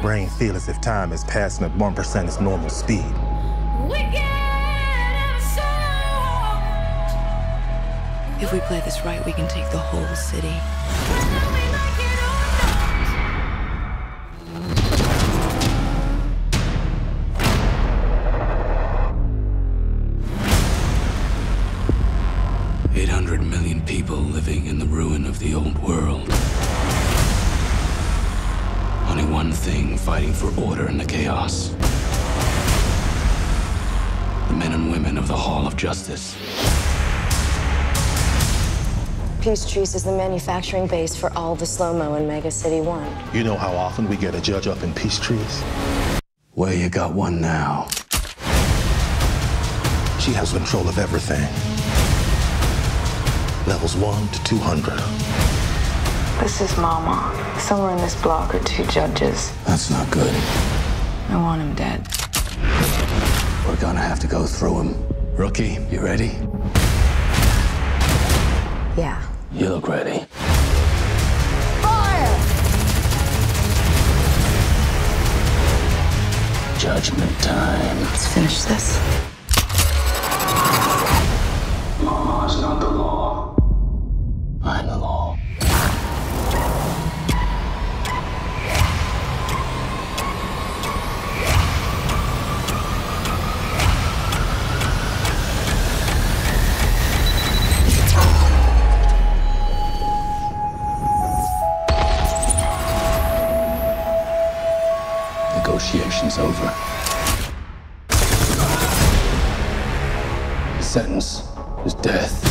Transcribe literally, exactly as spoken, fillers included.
brain feel as if time is passing at one percent its normal speed. Wicked, I'm so... If we play this right, we can take the whole city. eight hundred million people living in the ruin of the old world. Only one thing fighting for order in the chaos. The men and women of the Hall of Justice. Peace Trees is the manufacturing base for all the slow-mo in Mega City One. You know how often we get a judge up in Peace Trees? Well, you got one now. She has control of everything. Levels one to two hundred. This is Mama. Somewhere in this block are two judges. That's not good. I want him dead. We're gonna have to go through him. Rookie, you ready? Yeah. You look ready. Fire! Judgment time. Let's finish this. Mama's not the law. I'm the law. Negotiation's over. The sentence is death.